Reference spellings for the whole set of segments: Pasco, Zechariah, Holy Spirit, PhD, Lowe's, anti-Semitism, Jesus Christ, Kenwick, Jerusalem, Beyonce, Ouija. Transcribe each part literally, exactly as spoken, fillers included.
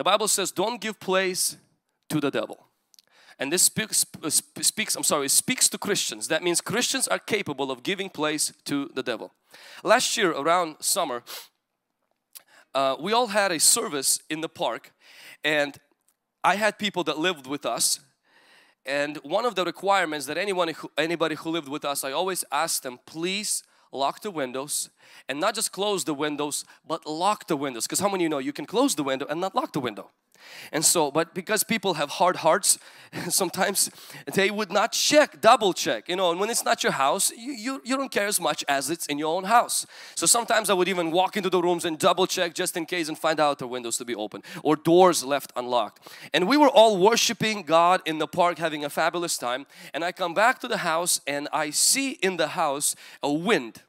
The Bible says, don't give place to the devil. And this speaks, speaks, I'm sorry, speaks to Christians. That means Christians are capable of giving place to the devil. Last year around summer, uh, we all had a service in the park, and I had people that lived with us. And one of the requirements that anyone, who, anybody who lived with us, I always asked them, please lock the windows, and not just close the windows, but lock the windows. Because how many of you know you can close the window and not lock the window? And so, but because people have hard hearts, sometimes they would not check, double check, you know, and when it's not your house, you, you, you don't care as much as it's in your own house. So sometimes I would even walk into the rooms and double check just in case and find out the windows to be open or doors left unlocked. And we were all worshiping God in the park, having a fabulous time. And I come back to the house and I see in the house a wind.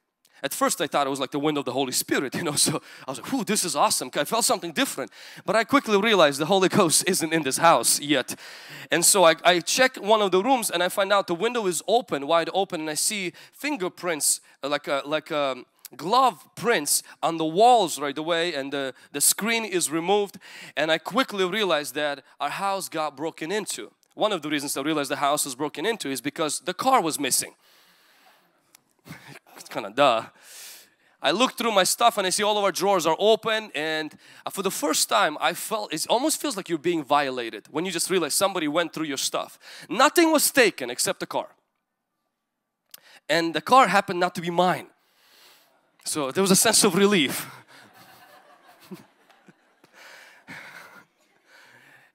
At first I thought it was like the wind of the Holy Spirit, you know, so I was like, whoo, this is awesome. I felt something different. But I quickly realized the Holy Ghost isn't in this house yet. And so I, I check one of the rooms and I find out the window is open, wide open, and I see fingerprints, like a, like a glove prints on the walls right away, and the, the screen is removed. And I quickly realized that our house got broken into. One of the reasons I realized the house was broken into is because the car was missing. It's kind of duh. I look through my stuff and I see all of our drawers are open, and for the first time I felt, it almost feels like you're being violated when you just realize somebody went through your stuff. Nothing was taken except the car. And the car happened not to be mine. So there was a sense of relief.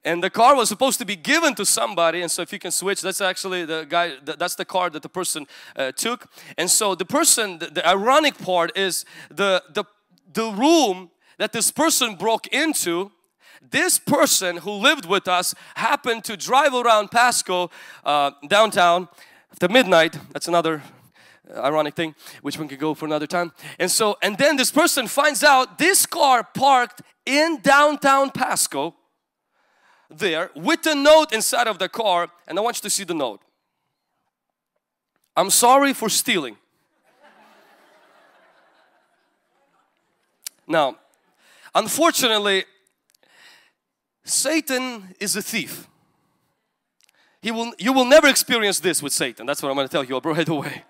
And the car was supposed to be given to somebody, and so if you can switch, that's actually the guy, that's the car that the person uh, took. And so the person, the, the ironic part is the, the, the room that this person broke into, this person who lived with us happened to drive around Pasco uh, downtown after midnight. That's another ironic thing, which one could go for another time. And so, and then this person finds out this car parked in downtown Pasco there with a note inside of the car, and I want you to see the note. I'm sorry for stealing. Now, unfortunately, Satan is a thief. He will, you will never experience this with Satan. That's what I'm going to tell you right away.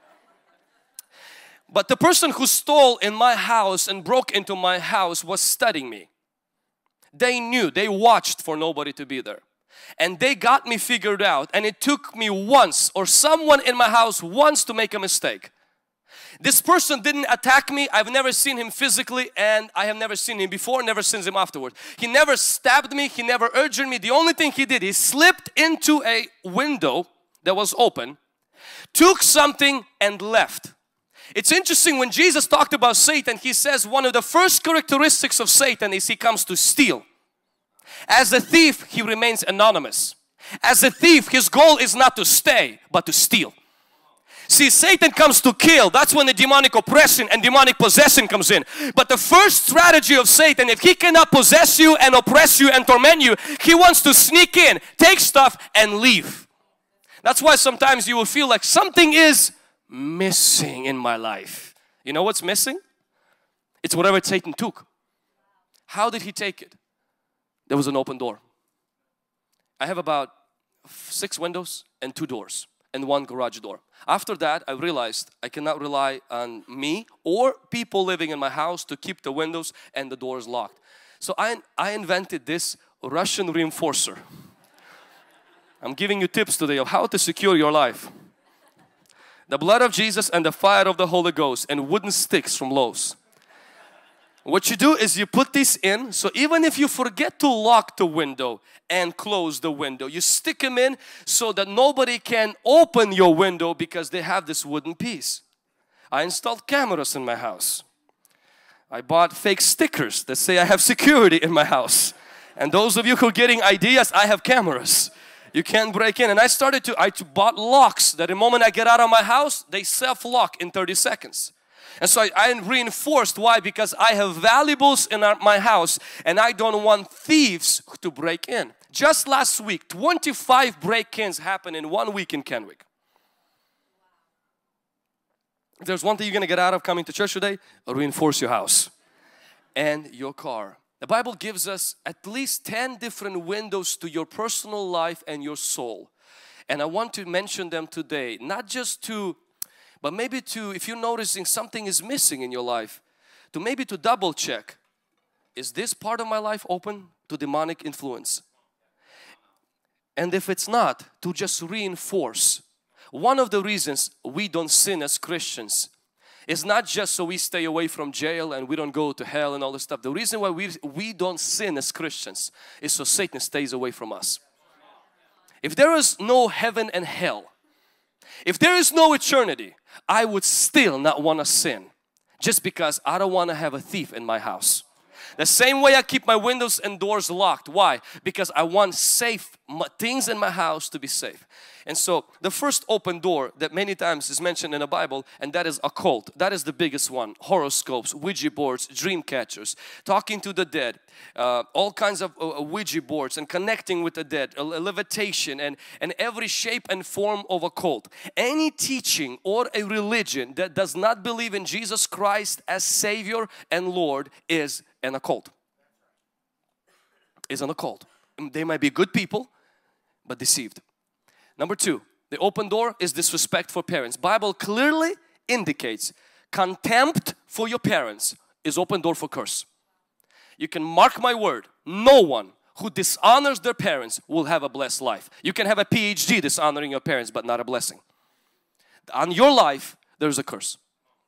But the person who stole in my house and broke into my house was studying me. They knew, they watched for nobody to be there, and they got me figured out, and it took me once or someone in my house once to make a mistake. This person didn't attack me. I've never seen him physically, and I have never seen him before, never seen him afterward. He never stabbed me, he never urged me. The only thing he did, he slipped into a window that was open, took something and left. It's interesting, when Jesus talked about Satan, he says one of the first characteristics of Satan is he comes to steal. As a thief, he remains anonymous. As a thief, his goal is not to stay, but to steal. See, Satan comes to kill. That's when the demonic oppression and demonic possession comes in. But the first strategy of Satan, if he cannot possess you and oppress you and torment you, he wants to sneak in, take stuff and leave. That's why sometimes you will feel like something is missing in my life. You know what's missing? It's whatever Satan took. How did he take it? There was an open door. I have about six windows and two doors and one garage door. After that, I realized I cannot rely on me or people living in my house to keep the windows and the doors locked. So I, I invented this Russian reinforcer. I'm giving you tips today of how to secure your life. The blood of Jesus and the fire of the Holy Ghost and wooden sticks from Lowe's. What you do is you put these in, so even if you forget to lock the window and close the window, you stick them in so that nobody can open your window because they have this wooden piece. I installed cameras in my house. I bought fake stickers that say I have security in my house. And those of you who are getting ideas, I have cameras. You can't break in. And I started to, I bought locks that the moment I get out of my house, they self-lock in thirty seconds. And so I, I reinforced why, because I have valuables in our, my house, and I don't want thieves to break in. Just last week, twenty-five break-ins happened in one week in Kenwick. If there's one thing you're going to get out of coming to church today, reinforce your house and your car The Bible gives us at least ten different windows to your personal life and your soul. And I want to mention them today, not just to, but maybe to, if you're noticing something is missing in your life, to maybe to double check, is this part of my life open to demonic influence? And if it's not, to just reinforce. One of the reasons we don't sin as Christians is not just so we stay away from jail and we don't go to hell and all this stuff. The reason why we, we don't sin as Christians is so Satan stays away from us. If there is no heaven and hell, if there is no eternity, I would still not want to sin just because I don't want to have a thief in my house. The same way I keep my windows and doors locked. Why? Because I want safe things in my house to be safe. And so the first open door that many times is mentioned in the Bible, and that is occult. That is the biggest one. Horoscopes, Ouija boards, dream catchers, talking to the dead, uh, all kinds of uh, Ouija boards and connecting with the dead, uh, levitation and, and every shape and form of occult. Any teaching or a religion that does not believe in Jesus Christ as Savior and Lord is an occult. Is an occult. They might be good people, but deceived. Number two, the open door is disrespect for parents. Bible clearly indicates contempt for your parents is open door for curse. You can mark my word, no one who dishonors their parents will have a blessed life. You can have a PhD dishonoring your parents, but not a blessing. On your life, there's a curse.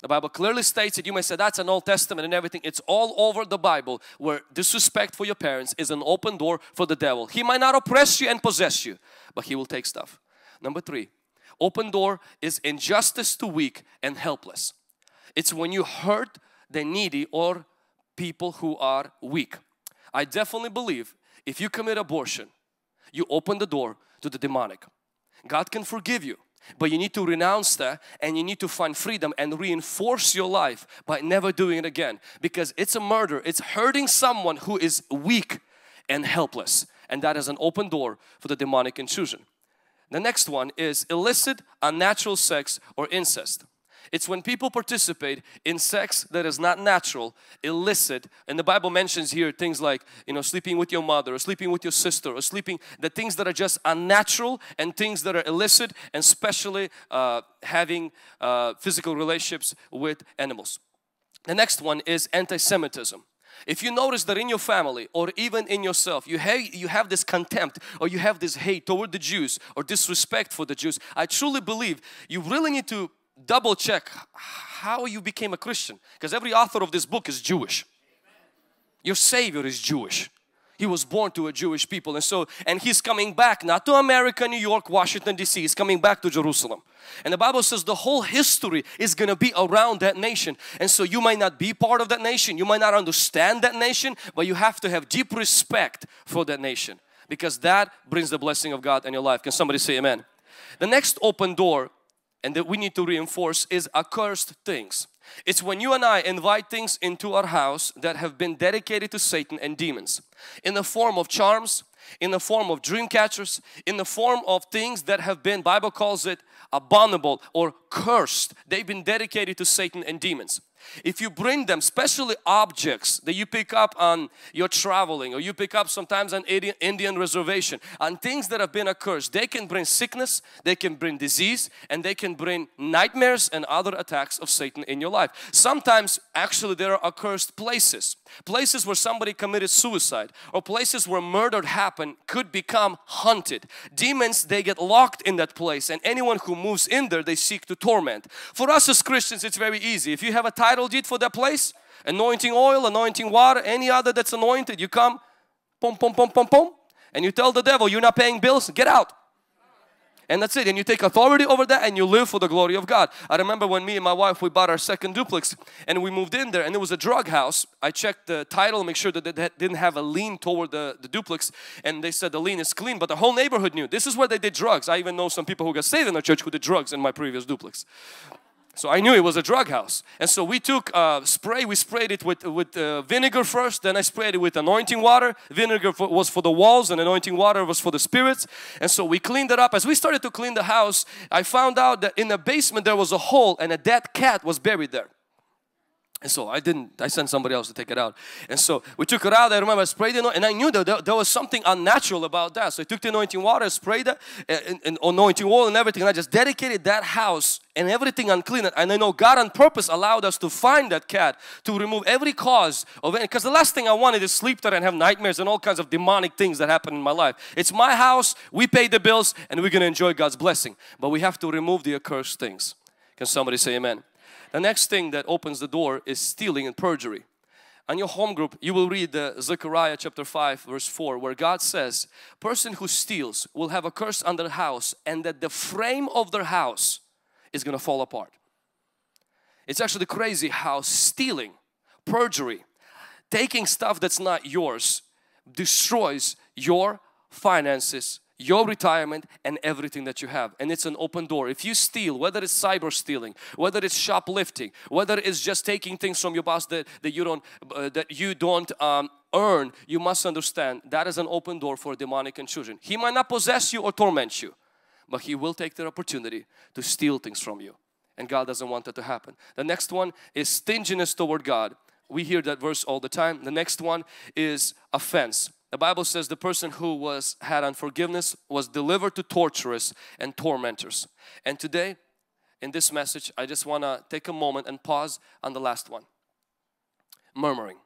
The Bible clearly states it. You may say that's an Old Testament and everything. It's all over the Bible where disrespect for your parents is an open door for the devil. He might not oppress you and possess you, but he will take stuff. Number three, open door is injustice to weak and helpless. It's when you hurt the needy or people who are weak. I definitely believe if you commit abortion, you open the door to the demonic. God can forgive you. But you need to renounce that and you need to find freedom and reinforce your life by never doing it again. Because it's a murder. It's hurting someone who is weak and helpless. And that is an open door for the demonic intrusion. The next one is illicit, unnatural sex or incest. It's when people participate in sex that is not natural, illicit. And the Bible mentions here things like, you know, sleeping with your mother or sleeping with your sister or sleeping, the things that are just unnatural and things that are illicit, and especially uh, having uh, physical relationships with animals. The next one is anti-Semitism. If you notice that in your family or even in yourself, you have, you have this contempt or you have this hate toward the Jews or disrespect for the Jews, I truly believe you really need to double check how you became a Christian, because every author of this book is Jewish. Your Savior is Jewish. He was born to a Jewish people, and so and he's coming back not to America, New York, Washington D C, he's coming back to Jerusalem. And the Bible says the whole history is going to be around that nation. And so you might not be part of that nation, you might not understand that nation, but you have to have deep respect for that nation, because that brings the blessing of God in your life. Can somebody say amen? The next open door, and that we need to reinforce, is accursed things. It's when you and I invite things into our house that have been dedicated to Satan and demons, in the form of charms, in the form of dream catchers, in the form of things that have been, Bible calls it abominable or cursed. They've been dedicated to Satan and demons. If you bring them, especially objects that you pick up on your traveling, or you pick up sometimes on Indian reservation, on things that have been accursed, they can bring sickness, they can bring disease, and they can bring nightmares and other attacks of Satan in your life. Sometimes actually there are accursed places, places where somebody committed suicide, or places where murder happened could become haunted. Demons, they get locked in that place, and anyone who moves in there, they seek to torment. For us as Christians, it's very easy. If you have a title title deed for that place, anointing oil, anointing water, any other that's anointed, you come, pom pom pom pom pom, and you tell the devil you're not paying bills, get out. And that's it, and you take authority over that and you live for the glory of God. I remember when me and my wife, we bought our second duplex and we moved in there, and it was a drug house. I checked the title, make sure that they didn't have a lien toward the, the duplex, and they said the lien is clean, but the whole neighborhood knew. This is where they did drugs. I even know some people who got saved in the church who did drugs in my previous duplex. So I knew it was a drug house. And so we took uh, spray, we sprayed it with, with uh, vinegar first, then I sprayed it with anointing water. Vinegar for, was for the walls, and anointing water was for the spirits. And so we cleaned it up. As we started to clean the house, I found out that in the basement there was a hole and a dead cat was buried there. And so I didn't, I sent somebody else to take it out. And so we took it out. I remember I sprayed it, and I knew that there, there was something unnatural about that. So I took the anointing water, sprayed it, and, and anointing oil and everything. And I just dedicated that house and everything unclean. And I know God on purpose allowed us to find that cat, to remove every cause of it. Because the last thing I wanted is sleep there and have nightmares and all kinds of demonic things that happen in my life. It's my house, we pay the bills, and we're going to enjoy God's blessing. But we have to remove the accursed things. Can somebody say amen? The next thing that opens the door is stealing and perjury. On your home group, you will read the Zechariah chapter five verse four, where God says, person who steals will have a curse on their house, and that the frame of their house is going to fall apart. It's actually crazy how stealing, perjury, taking stuff that's not yours destroys your finances, your retirement, and everything that you have. And it's an open door. If you steal, whether it's cyber stealing, whether it's shoplifting, whether it's just taking things from your boss that, that you don't, uh, that you don't um, earn, you must understand that is an open door for demonic intrusion. He might not possess you or torment you, but he will take the opportunity to steal things from you. And God doesn't want that to happen. The next one is stinginess toward God. We hear that verse all the time. The next one is offense. The Bible says the person who was had unforgiveness was delivered to torturers and tormentors. And today in this message I just want to take a moment and pause on the last one. Murmuring.